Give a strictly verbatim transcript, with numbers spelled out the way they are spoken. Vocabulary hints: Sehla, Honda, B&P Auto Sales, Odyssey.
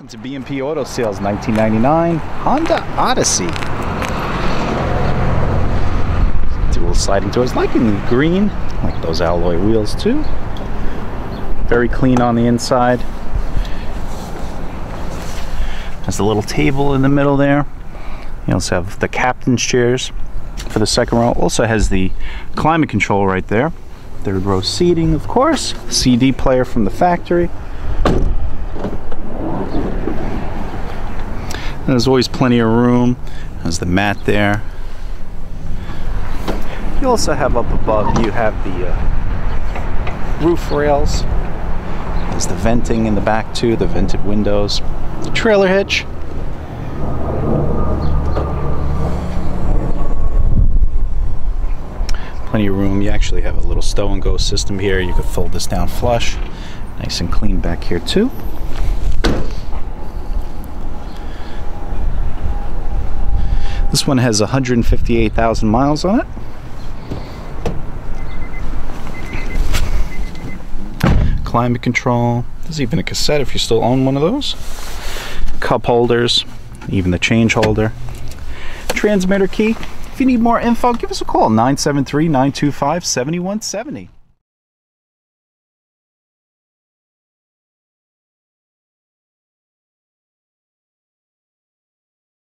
Welcome to B and P Auto Sales, nineteen ninety-nine Honda Odyssey. Dual sliding doors, like in green, like those alloy wheels too. Very clean on the inside. There's a little table in the middle there. You also have the captain's chairs for the second row. Also has the climate control right there. Third row seating, of course. C D player from the factory. There's always plenty of room. There's the mat there. You also have up above, you have the uh, roof rails. There's the venting in the back too, the vented windows. The trailer hitch. Plenty of room. You actually have a little stow and go system here. You could fold this down flush. Nice and clean back here too. This one has one hundred fifty-eight thousand miles on it. Climate control. There's even a cassette if you still own one of those. Cup holders, even the change holder. Transmitter key. If you need more info, give us a call, nine seven three, nine two five, seven one seven zero.